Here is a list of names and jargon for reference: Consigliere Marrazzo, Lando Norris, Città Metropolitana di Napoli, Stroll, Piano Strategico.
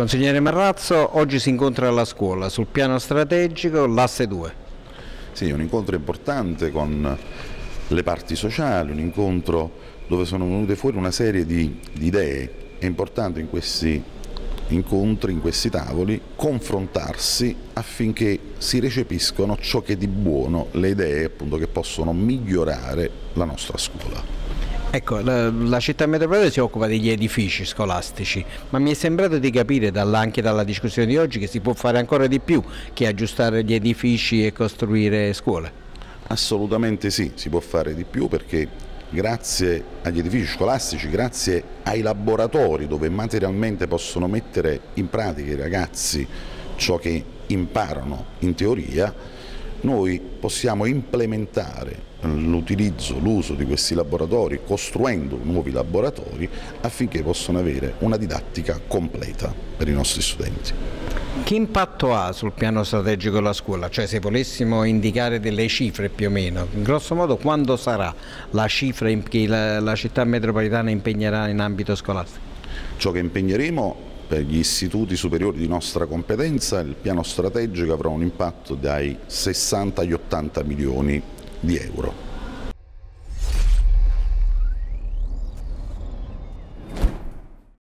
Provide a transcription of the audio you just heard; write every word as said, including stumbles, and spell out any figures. Consigliere Marrazzo, oggi si incontra alla scuola sul piano strategico, l'asse due. Sì, un incontro importante con le parti sociali, un incontro dove sono venute fuori una serie di, di idee. È importante in questi incontri, in questi tavoli, confrontarsi affinché si recepiscono ciò che di buono, le idee appunto che possono migliorare la nostra scuola. Ecco, la, la città metropolitana si occupa degli edifici scolastici, ma mi è sembrato di capire dalla, anche dalla discussione di oggi che si può fare ancora di più che aggiustare gli edifici e costruire scuole. Assolutamente sì, si può fare di più perché grazie agli edifici scolastici, grazie ai laboratori dove materialmente possono mettere in pratica i ragazzi ciò che imparano in teoria, noi possiamo implementare l'utilizzo, l'uso di questi laboratori, costruendo nuovi laboratori affinché possano avere una didattica completa per i nostri studenti. Che impatto ha sul piano strategico la scuola? Cioè, se volessimo indicare delle cifre più o meno, in grosso modo quando sarà la cifra che la, la città metropolitana impegnerà in ambito scolastico? Ciò che impegneremo per gli istituti superiori di nostra competenza, il piano strategico avrà un impatto dai sessanta agli ottanta milioni di euro.